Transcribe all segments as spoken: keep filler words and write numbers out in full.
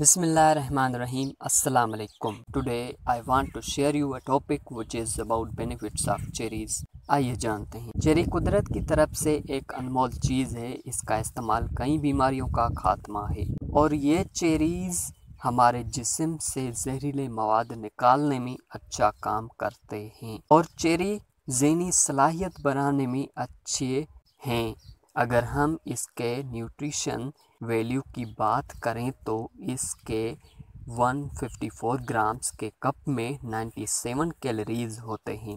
Bismillahirrahmanirrahim. Assalamu alaikum. Today I want to share you a topic which is about benefits of cherries. आइए जानते हैं। Cherry कुदरत की तरफ से एक अनमोल चीज़ है। इसका इस्तेमाल कई बीमारियों का खात्मा है और ये चेरीज़ हमारे जिस्म से जहरीले मवाद निकालने में अच्छा काम करते हैं और चेरी ज़हनी सलाहियत बढ़ाने में अच्छे हैं। अगर हम इसके न्यूट्रिशन वैल्यू की बात करें तो इसके एक सौ चौवन ग्राम्स के कप में सत्तानवे कैलोरीज होते हैं,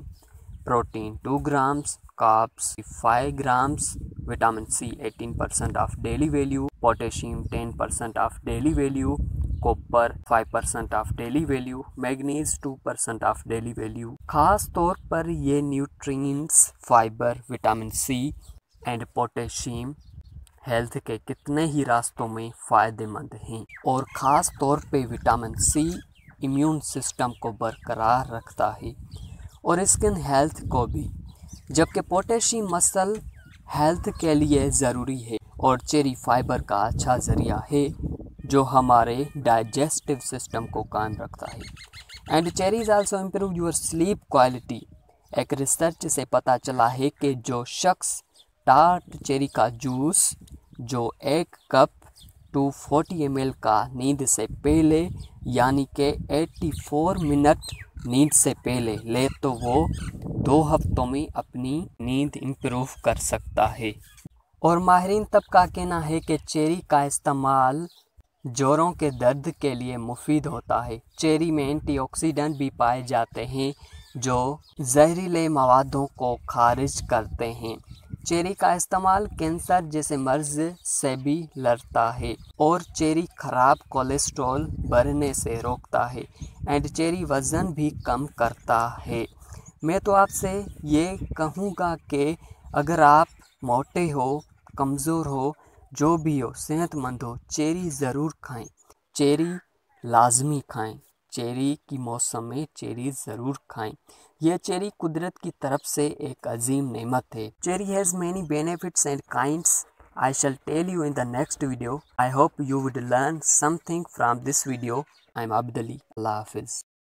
प्रोटीन दो ग्राम्स, कार्ब्स पाँच ग्राम्स, विटामिन सी अठारह percent of daily value, potassium दस percent of daily value, copper पाँच percent of daily value, manganese दो परसेंट ऑफ डेली वैल्यू। खास तौर पर ये nutrients fibre, vitamin C and potassium health के कितने ही रास्तों में फ़ायदेमंद हैं और ख़ास तौर पे विटामिन सी इम्यून सिस्टम को बरकरार रखता है और स्किन हेल्थ को भी, जबकि पोटेशियम मसल हेल्थ के लिए ज़रूरी है और चेरी फाइबर का अच्छा ज़रिया है जो हमारे डाइजेस्टिव सिस्टम को कायम रखता है। And cherries also improve your sleep quality. एक रिसर्च से पता चला है कि जो शख्स टार्ट चेरी का जूस जो एक कप दो सौ चालीस एम एल का नींद से पहले यानी कि चौरासी मिनट नींद से पहले ले तो वो दो हफ्तों में अपनी नींद इम्प्रूव कर सकता है। और माहरीन तबका कहना है कि चेरी का इस्तेमाल जोड़ों के दर्द के लिए मुफीद होता है। चेरी में एंटीऑक्सीडेंट भी पाए जाते हैं जो जहरीले मवादों को खारिज करते हैं। चेरी का इस्तेमाल कैंसर जैसे मर्ज से भी लड़ता है और चेरी खराब कोलेस्ट्रॉल बढ़ने से रोकता है एंड चेरी वज़न भी कम करता है। मैं तो आपसे ये कहूँगा कि अगर आप मोटे हो, कमज़ोर हो, जो भी हो, सेहतमंद हो, चेरी ज़रूर खाएं। चेरी लाजमी खाएं। चेरी की मौसम में चेरी ज़रूर खाएं। यह चेरी कुदरत की तरफ से एक अजीम नेमत है। Cherry has many benefits and kinds. I shall tell you in the next video. I hope you would learn something from this video. I am Abid Ali. अल्लाह हाफिज़।